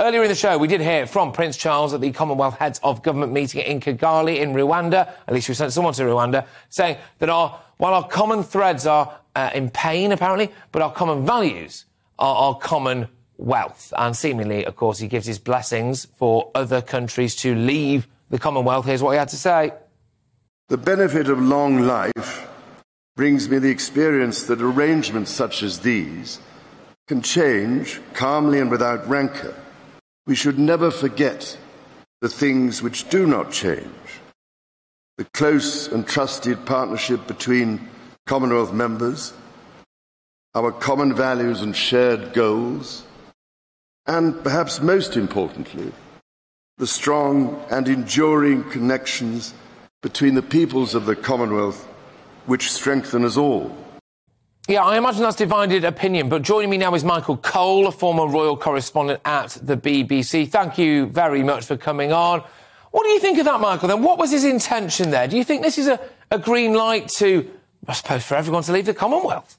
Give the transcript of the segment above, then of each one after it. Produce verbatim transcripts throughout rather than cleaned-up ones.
Earlier in the show, we did hear from Prince Charles at the Commonwealth Heads of Government meeting in Kigali in Rwanda, at least we sent someone to Rwanda, saying that our, while our common threads are uh, in pain, apparently, but our common values are our common wealth. And seemingly, of course, he gives his blessings for other countries to leave the Commonwealth. Here's what he had to say. The benefit of long life brings me the experience that arrangements such as these can change calmly and without rancour. We should never forget the things which do not change: the close and trusted partnership between Commonwealth members, our common values and shared goals, and perhaps most importantly, the strong and enduring connections between the peoples of the Commonwealth, which strengthen us all. Yeah, I imagine that's divided opinion, but joining me now is Michael Cole, a former royal correspondent at the B B C. Thank you very much for coming on. What do you think of that, Michael, then? What was his intention there? Do you think this is a, a green light to, I suppose, for everyone to leave the Commonwealth?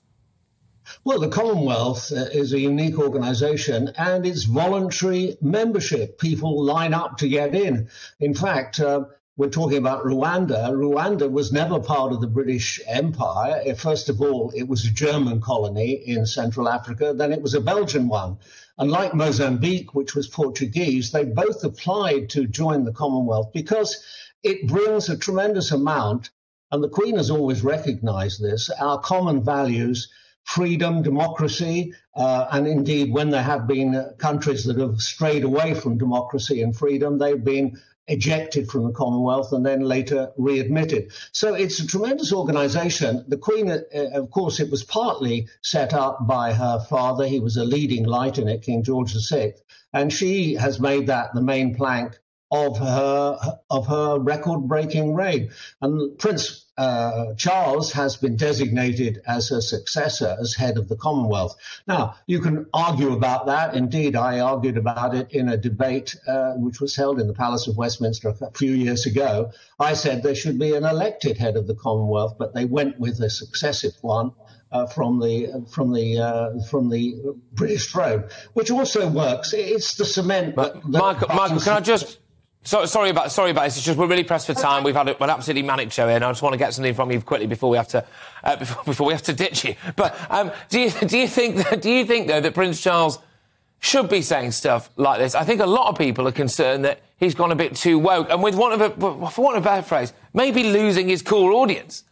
Well, the Commonwealth uh, is a unique organisation, and it's voluntary membership. People line up to get in. In fact, uh, we're talking about Rwanda. Rwanda was never part of the British Empire. First of all, it was a German colony in Central Africa. Then it was a Belgian one. And like Mozambique, which was Portuguese, they both applied to join the Commonwealth because it brings a tremendous amount, and the Queen has always recognised this, our common values, freedom, democracy, uh, and indeed when there have been uh, countries that have strayed away from democracy and freedom, they've been ejected from the Commonwealth and then later readmitted. So it's a tremendous organisation. The Queen, uh, of course, it was partly set up by her father. He was a leading light in it, King George the sixth, and she has made that the main plank of her of her record-breaking reign. And Prince uh, Charles has been designated as her successor as head of the Commonwealth. Now, you can argue about that. Indeed, I argued about it in a debate uh, which was held in the Palace of Westminster a few years ago. I said there should be an elected head of the Commonwealth, but they went with a successive one Uh, from the from the uh, from the British throne, which also works. It's the cement. But Michael, Michael, can I just? So, sorry about sorry about this. It's just we're really pressed for time. We've had a, an absolutely manic show here, and I just want to get something from you quickly before we have to uh, before, before we have to ditch you. But um, do you do you think that, do you think though that Prince Charles should be saying stuff like this? I think a lot of people are concerned that he's gone a bit too woke, and with one of a for want of a better phrase, maybe losing his core audience.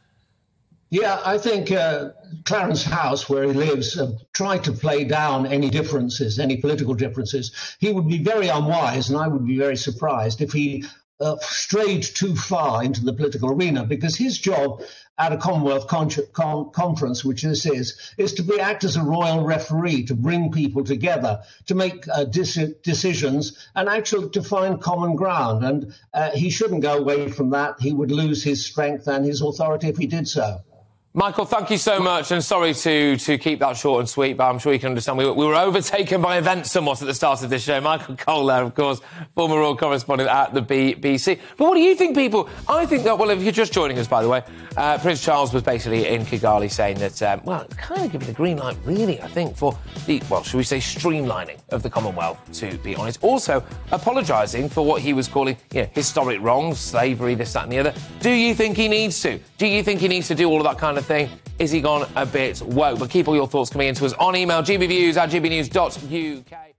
Yeah, I think uh, Clarence House, where he lives, uh, tried to play down any differences, any political differences. He would be very unwise, and I would be very surprised if he uh, strayed too far into the political arena, because his job at a Commonwealth con con conference, which this is, is to be act as a royal referee, to bring people together, to make uh, decisions and actually to find common ground. And uh, he shouldn't go away from that. He would lose his strength and his authority if he did so. Michael, thank you so much, and sorry to, to keep that short and sweet, but I'm sure you can understand. We were, we were overtaken by events somewhat at the start of this show. Michael Cole there, of course, former royal correspondent at the B B C. But what do you think, people? I think that, well, if you're just joining us, by the way, uh, Prince Charles was basically in Kigali saying that, um, well, it's kind of given the green light, really, I think, for the, well, should we say streamlining of the Commonwealth, to be honest. Also, apologising for what he was calling, you know, historic wrongs, slavery, this, that and the other. Do you think he needs to? Do you think he needs to do all of that kind of thing? Is he gone a bit woke? But keep all your thoughts coming in to us on email, gbviews at g b news dot u k.